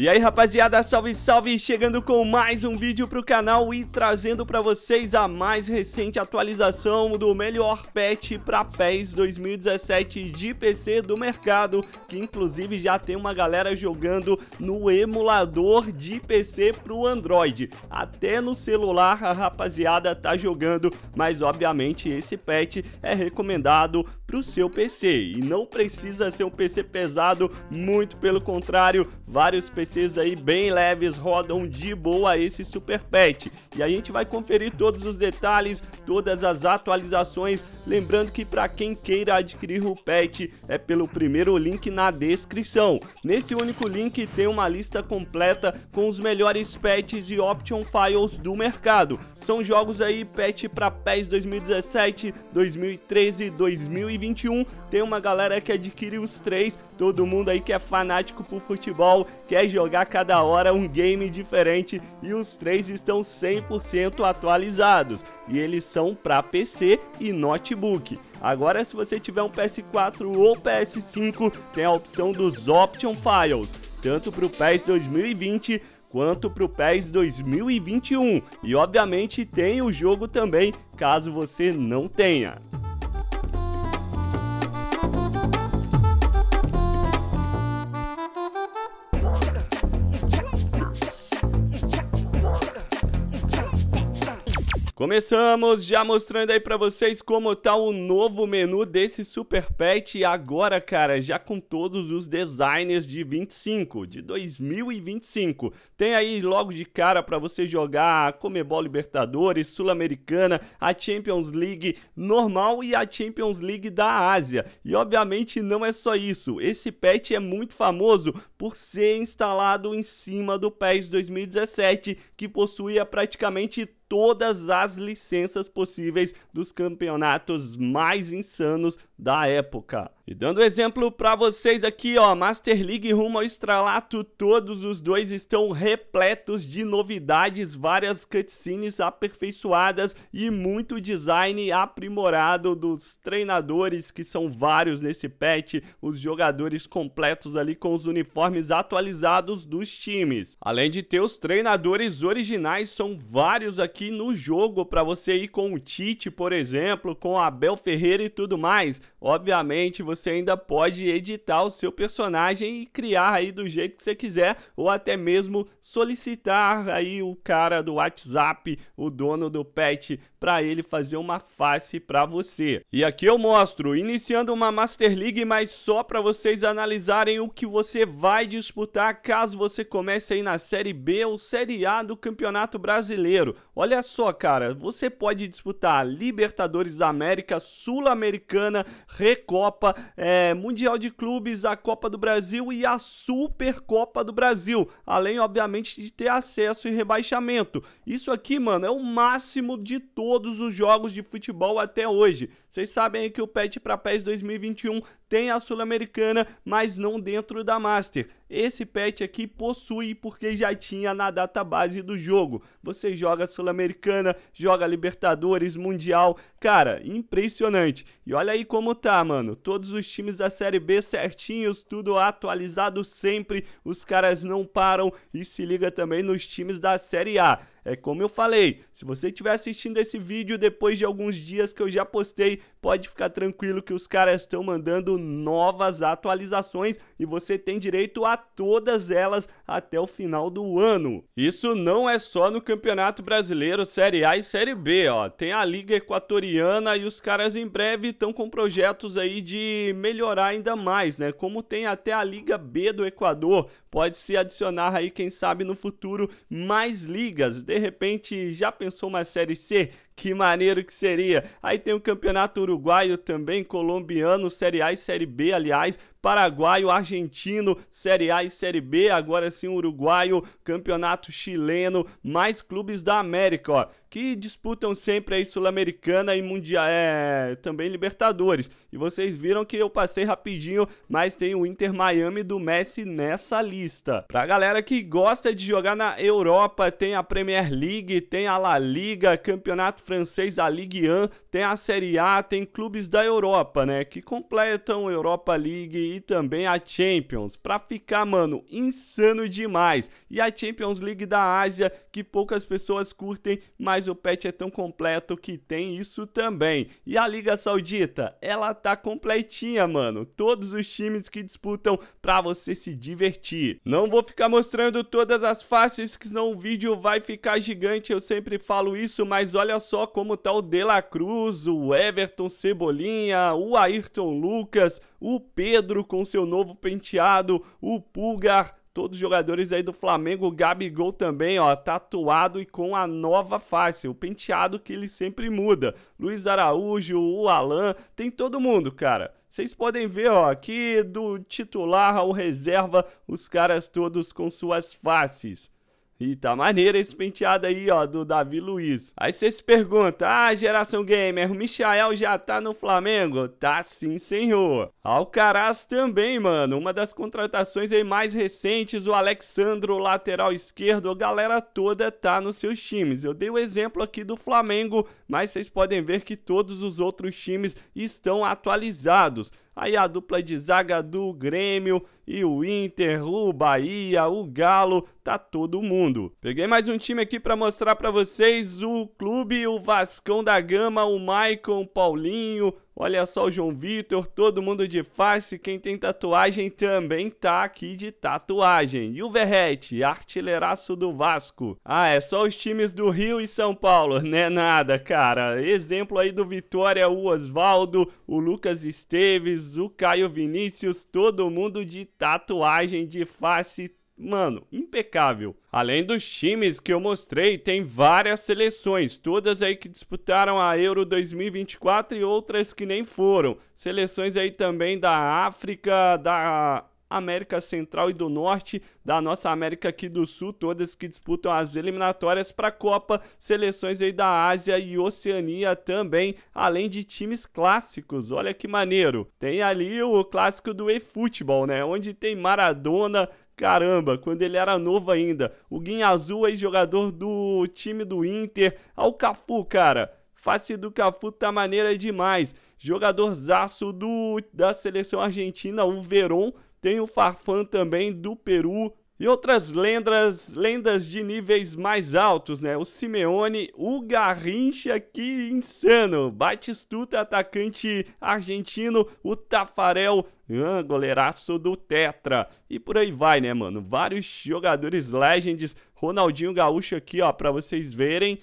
E aí, rapaziada, salve, salve! Chegando com mais um vídeo pro canal e trazendo pra vocês a mais recente atualização do melhor patch pra PES 2017 de PC do mercado, que inclusive já tem uma galera jogando no emulador de PC pro Android. Até no celular a rapaziada tá jogando, mas obviamente esse patch é recomendado pro seu PC e não precisa ser um PC pesado, muito pelo contrário, vários PCs aí bem leves rodam de boa esse super patch. E a gente vai conferir todos os detalhes, todas as atualizações, lembrando que para quem queira adquirir o patch é pelo primeiro link na descrição. Nesse único link tem uma lista completa com os melhores patches e option files do mercado. São jogos aí, patch para PES 2017, 2013, 2021. Tem uma galera que adquire os três, todo mundo aí que é fanático por futebol, quer jogar cada hora um game diferente, e os três estão 100% atualizados. E eles são para PC e notebook. Agora, se você tiver um PS4 ou PS5, tem a opção dos Option Files, tanto para o PES 2020 quanto para o PES 2021. E obviamente tem o jogo também, caso você não tenha. Começamos já mostrando aí pra vocês como tá o novo menu desse super patch, agora, cara, já com todos os designers de 2025. Tem aí logo de cara pra você jogar a Comebol Libertadores, Sul-Americana, a Champions League normal e a Champions League da Ásia. E obviamente não é só isso, esse patch é muito famoso por ser instalado em cima do PES 2017, que possuía praticamente todas as licenças possíveis dos campeonatos mais insanos da época. E dando exemplo pra vocês aqui, ó, Master League rumo ao estrelato, todos os dois estão repletos de novidades, várias cutscenes aperfeiçoadas e muito design aprimorado dos treinadores, que são vários nesse patch, os jogadores completos ali com os uniformes atualizados dos times. Além de ter os treinadores originais, são vários aqui no jogo pra você ir com o Tite, por exemplo, com Abel Ferreira e tudo mais. Obviamente você ainda pode editar o seu personagem e criar aí do jeito que você quiser, ou até mesmo solicitar aí o cara do WhatsApp, o dono do patch, para ele fazer uma face para você. E aqui eu mostro, iniciando uma Master League, mas só para vocês analisarem o que você vai disputar caso você comece aí na Série B ou Série A do Campeonato Brasileiro. Olha só, cara, você pode disputar Libertadores da América, Sul-Americana, Recopa, Mundial de Clubes, a Copa do Brasil e a Supercopa do Brasil, além, obviamente, de ter acesso e rebaixamento. Isso aqui, mano, é o máximo de todos os jogos de futebol até hoje. Vocês sabem aí que o patch para PES 2021 tem a Sul-Americana, mas não dentro da Master. Esse patch aqui possui, porque já tinha na database do jogo. Você joga Sul-Americana, joga Libertadores, Mundial. Cara, impressionante. E olha aí como tá, mano. Todos os times da Série B certinhos, tudo atualizado sempre. Os caras não param. E se liga também nos times da Série A. É como eu falei, se você estiver assistindo esse vídeo depois de alguns dias que eu já postei, pode ficar tranquilo que os caras estão mandando novas atualizações e você tem direito a todas elas até o final do ano. Isso não é só no Campeonato Brasileiro, Série A e Série B, ó. Tem a Liga Equatoriana e os caras em breve estão com projetos aí de melhorar ainda mais, né? Como tem até a Liga B do Equador, pode se adicionar aí, quem sabe no futuro, mais ligas. De repente, já pensou uma Série C? Que maneiro que seria! Aí tem o Campeonato Uruguaio também, colombiano, Série A e Série B, aliás, paraguaio, argentino, Série A e Série B, agora sim uruguaio, Campeonato Chileno, mais clubes da América, ó, que disputam sempre aí Sul-Americana e Mundial, também Libertadores. E vocês viram que eu passei rapidinho, mas tem o Inter Miami do Messi nessa lista. Pra galera que gosta de jogar na Europa, tem a Premier League, tem a La Liga, Campeonato francês, a Ligue 1, tem a Série A, tem clubes da Europa, né, que completam a Europa League e também a Champions, pra ficar, mano, insano demais. E a Champions League da Ásia, que poucas pessoas curtem, mas o patch é tão completo que tem isso também. E a Liga Saudita, ela tá completinha, mano, todos os times que disputam pra você se divertir. Não vou ficar mostrando todas as faces, que senão o vídeo vai ficar gigante, eu sempre falo isso, mas olha só como tá o De La Cruz, o Everton Cebolinha, o Ayrton Lucas, o Pedro com seu novo penteado, o Pulgar, todos os jogadores aí do Flamengo, o Gabigol também, ó, tatuado e com a nova face, o penteado que ele sempre muda, Luiz Araújo, o Alan, tem todo mundo, cara. Vocês podem ver, ó, aqui do titular ao reserva, os caras todos com suas faces. E tá maneiro esse penteado aí, ó, do Davi Luiz. Aí você se pergunta, ah, geração gamer, o Michael já tá no Flamengo? Tá sim, senhor. Alcaraz também, mano, uma das contratações aí mais recentes, o Alexandro, lateral esquerdo, a galera toda tá nos seus times. Eu dei o exemplo aqui do Flamengo, mas vocês podem ver que todos os outros times estão atualizados. Aí a dupla de zaga do Grêmio e o Inter, o Bahia, o Galo, tá todo mundo. Peguei mais um time aqui pra mostrar pra vocês, o clube, o Vascão da Gama, o Michael, o Paulinho, olha só o João Vitor, todo mundo de face, quem tem tatuagem também tá aqui de tatuagem. E o Verrete, artilheiraço do Vasco. Ah, é só os times do Rio e São Paulo, né nada, cara. Exemplo aí do Vitória, o Osvaldo, o Lucas Esteves, o Caio Vinícius, todo mundo de tatuagem, de face, mano, impecável. Além dos times que eu mostrei, tem várias seleções, todas aí que disputaram a Euro 2024 e outras que nem foram. Seleções aí também da África, da América Central e do Norte, da nossa América aqui do Sul, todas que disputam as eliminatórias para a Copa, seleções aí da Ásia e Oceania também, além de times clássicos, olha que maneiro. Tem ali o clássico do eFootball, né, onde tem Maradona, caramba, quando ele era novo ainda. O Guinha Azul, ex-jogador do time do Inter. Olha o Cafu, cara. Face do Cafu tá maneira demais. Jogadorzaço da seleção argentina, o Verón. Tem o Farfán também, do Peru. E outras lendas de níveis mais altos, né? O Simeone, o Garrincha, que insano. Batistuta, atacante argentino, o Tafarel, goleiraço do Tetra. E por aí vai, né, mano? Vários jogadores legends, Ronaldinho Gaúcho aqui, ó, pra vocês verem.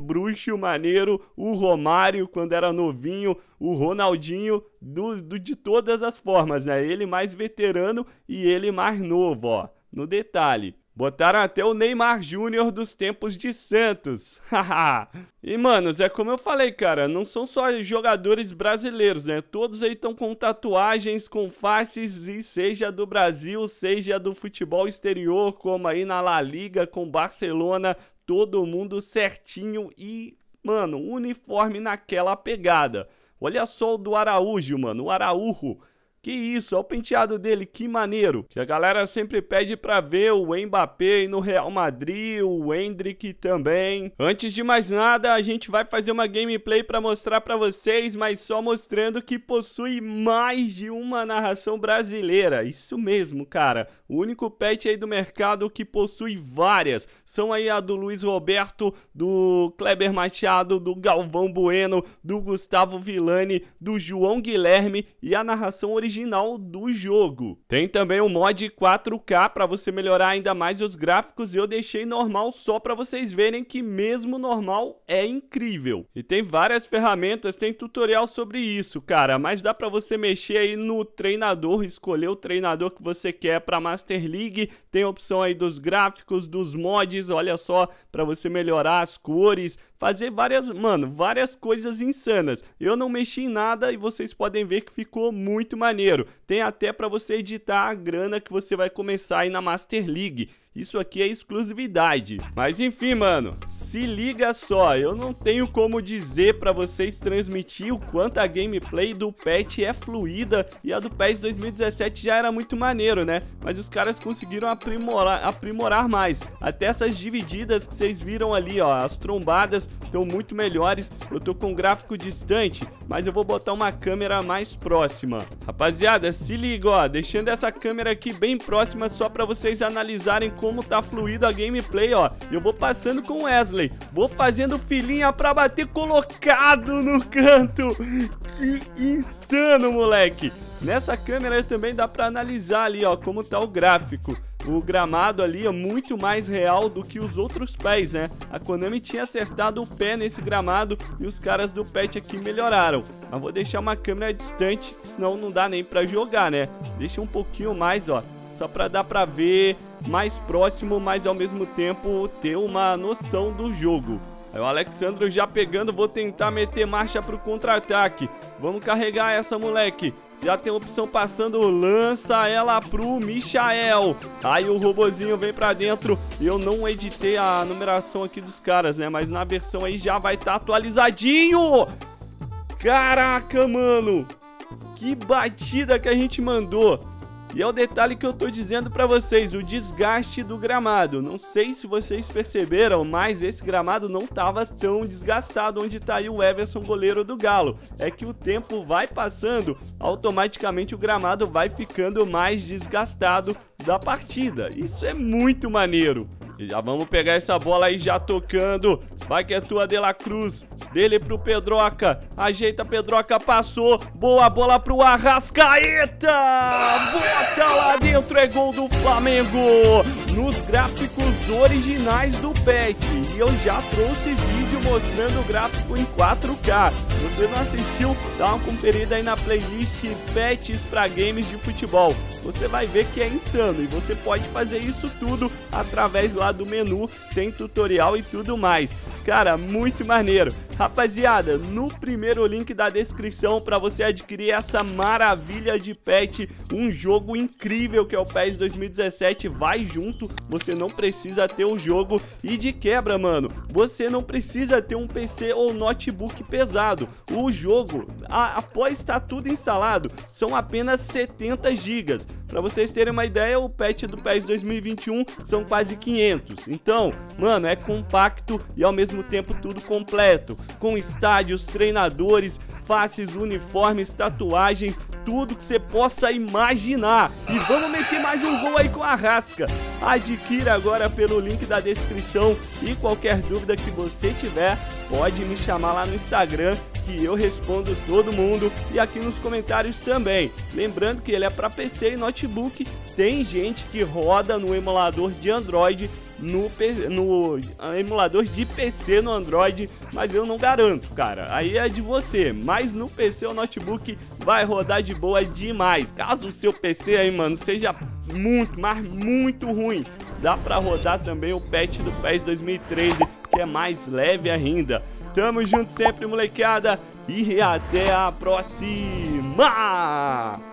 Bruxo maneiro, o Romário quando era novinho, o Ronaldinho de todas as formas, né? Ele mais veterano e ele mais novo, ó. No detalhe, botaram até o Neymar Júnior dos tempos de Santos. E, manos, é como eu falei, cara, não são só jogadores brasileiros, né? Todos aí estão com tatuagens, com faces, e seja do Brasil, seja do futebol exterior, como aí na La Liga, com Barcelona, todo mundo certinho e, mano, uniforme naquela pegada. Olha só o do Araújo, mano, o Araújo. Que isso, olha o penteado dele, que maneiro. Que a galera sempre pede pra ver o Mbappé no Real Madrid, o Endrick também. Antes de mais nada, a gente vai fazer uma gameplay pra mostrar pra vocês, mas só mostrando que possui mais de uma narração brasileira. Isso mesmo, cara. O único patch aí do mercado que possui várias. São aí a do Luiz Roberto, do Kleber Machado, do Galvão Bueno, do Gustavo Villani, do João Guilherme e a narração original do jogo. Tem também um mod 4K para você melhorar ainda mais os gráficos, e eu deixei normal só para vocês verem que mesmo normal é incrível. E tem várias ferramentas, tem tutorial sobre isso, cara, mas dá para você mexer aí no treinador, escolher o treinador que você quer para Master League, tem a opção aí dos gráficos, dos mods, olha só, para você melhorar as cores, fazer várias, mano, várias coisas insanas. Eu não mexi em nada e vocês podem ver que ficou muito maneiro. Tem até para você editar a grana que você vai começar aí na Master League. Isso aqui é exclusividade. Mas enfim, mano, se liga só, eu não tenho como dizer pra vocês transmitir o quanto a gameplay do PES é fluida. E a do PES 2017 já era muito maneiro, né? Mas os caras conseguiram aprimorar mais. Até essas divididas que vocês viram ali, ó, as trombadas estão muito melhores. Eu tô com um gráfico distante, mas eu vou botar uma câmera mais próxima. Rapaziada, se liga, ó, deixando essa câmera aqui bem próxima só pra vocês analisarem como tá fluido a gameplay, ó. Eu vou passando com o Wesley, vou fazendo filinha pra bater colocado no canto. Que insano, moleque. Nessa câmera também dá pra analisar ali, ó, como tá o gráfico. O gramado ali é muito mais real do que os outros pés, né? A Konami tinha acertado o pé nesse gramado e os caras do patch aqui melhoraram. Mas vou deixar uma câmera distante, senão não dá nem pra jogar, né? Deixa um pouquinho mais, ó, só pra dar pra ver mais próximo, mas ao mesmo tempo ter uma noção do jogo. Aí o Alexandro já pegando, vou tentar meter marcha pro contra-ataque. Vamos carregar essa, moleque. Já tem opção passando, lança ela pro Michael. Aí o robozinho vem pra dentro. Eu não editei a numeração aqui dos caras, né? Mas na versão aí já vai estar atualizadinho. Caraca, mano. Que batida que a gente mandou. E é o detalhe que eu tô dizendo pra vocês, o desgaste do gramado. Não sei se vocês perceberam, mas esse gramado não tava tão desgastado onde tá aí o Everson, goleiro do Galo. É que o tempo vai passando, automaticamente o gramado vai ficando mais desgastado da partida. Isso é muito maneiro. E já vamos pegar essa bola aí já tocando. Vai que é tua, De La Cruz. Dele pro Pedroca. Ajeita, Pedroca, passou. Boa bola pro Arrascaeta. Bota lá dentro, é gol do Flamengo. Nos gráficos originais do PES. E eu já trouxe vídeo mostrando o gráfico em 4K. Se você não assistiu, dá uma conferida aí na playlist PES pra games de futebol. Você vai ver que é insano. E você pode fazer isso tudo através lá do menu, tem tutorial e tudo mais. Cara, muito maneiro. Rapaziada, no primeiro link da descrição pra você adquirir essa maravilha de patch, um jogo incrível que é o PES 2017, vai junto, você não precisa ter o jogo. E de quebra, mano, você não precisa ter um PC ou notebook pesado. O jogo, após estar tudo instalado, são apenas 70 GB. Pra vocês terem uma ideia, o patch do PES 2021 são quase 500. Então, mano, é compacto e ao mesmo tempo tudo completo. Com estádios, treinadores, faces, uniformes, tatuagens, tudo que você possa imaginar. E vamos meter mais um gol aí com a Rasca. Adquira agora pelo link da descrição e qualquer dúvida que você tiver, pode me chamar lá no Instagram, que eu respondo todo mundo, e aqui nos comentários também. Lembrando que ele é para PC e notebook. Tem gente que roda no emulador de Android, no emulador de PC no Android, mas eu não garanto, cara. Aí é de você, mas no PC ou notebook vai rodar de boa demais. Caso o seu PC aí, mano, seja muito, mas muito ruim, dá para rodar também o patch do PES 2013, que é mais leve ainda. Tamo junto sempre, molecada, e até a próxima!